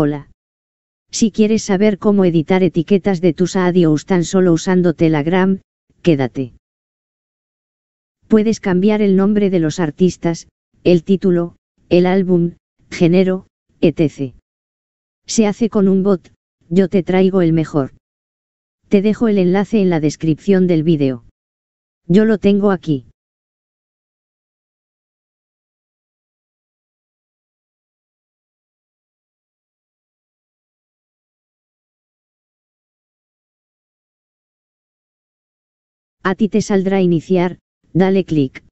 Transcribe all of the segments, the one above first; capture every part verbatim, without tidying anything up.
Hola. Si quieres saber cómo editar etiquetas de tus audios tan solo usando Telegram, quédate. Puedes cambiar el nombre de los artistas, el título, el álbum, género, etcétera. Se hace con un bot, yo te traigo el mejor. Te dejo el enlace en la descripción del vídeo. Yo lo tengo aquí. A ti te saldrá iniciar, dale clic.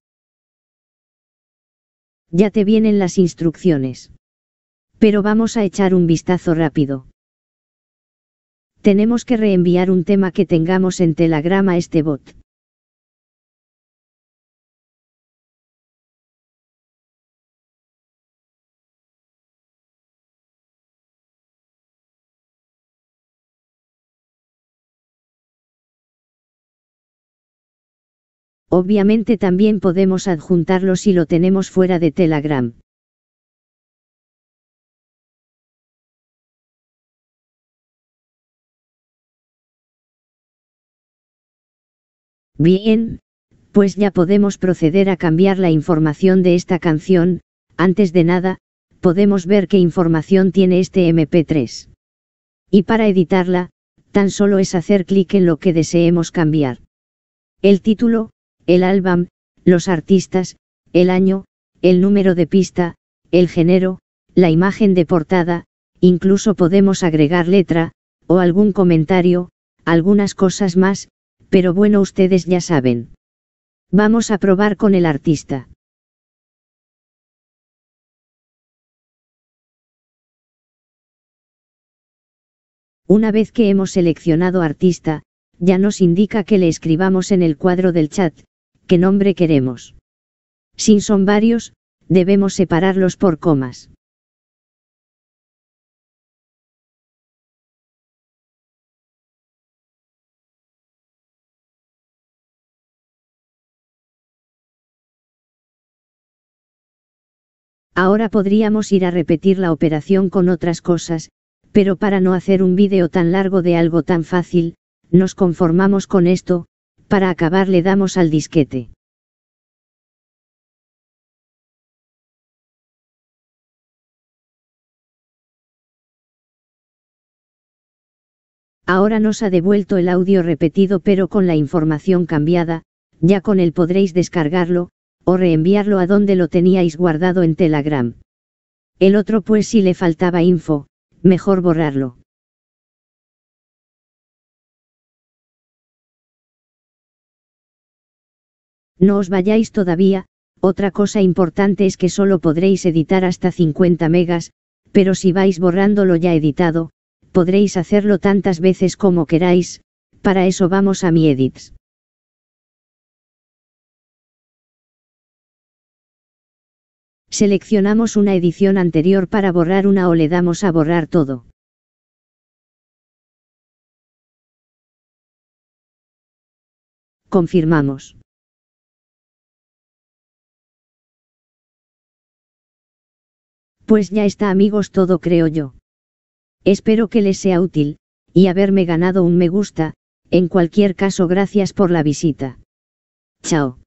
Ya te vienen las instrucciones. Pero vamos a echar un vistazo rápido. Tenemos que reenviar un tema que tengamos en Telegram a este bot. Obviamente también podemos adjuntarlo si lo tenemos fuera de Telegram. Bien, pues ya podemos proceder a cambiar la información de esta canción. Antes de nada, podemos ver qué información tiene este eme pe tres. Y para editarla, tan solo es hacer clic en lo que deseemos cambiar. El título, el álbum, los artistas, el año, el número de pista, el género, la imagen de portada, incluso podemos agregar letra, o algún comentario, algunas cosas más. Pero bueno, ustedes ya saben. Vamos a probar con el artista. Una vez que hemos seleccionado artista, ya nos indica que le escribamos en el cuadro del chat qué nombre queremos. Si son varios, debemos separarlos por comas. Ahora podríamos ir a repetir la operación con otras cosas, pero para no hacer un vídeo tan largo de algo tan fácil, nos conformamos con esto. Para acabar le damos al disquete. Ahora nos ha devuelto el audio repetido pero con la información cambiada. Ya con él podréis descargarlo, o reenviarlo a donde lo teníais guardado en Telegram. El otro, pues si le faltaba info, mejor borrarlo. No os vayáis todavía, otra cosa importante es que solo podréis editar hasta cincuenta megas, pero si vais borrando lo ya editado, podréis hacerlo tantas veces como queráis. Para eso vamos a mi edits. Seleccionamos una edición anterior para borrar una o le damos a borrar todo. Confirmamos. Pues ya está, amigos, todo creo yo. Espero que les sea útil, y haberme ganado un me gusta. En cualquier caso, gracias por la visita. Chao.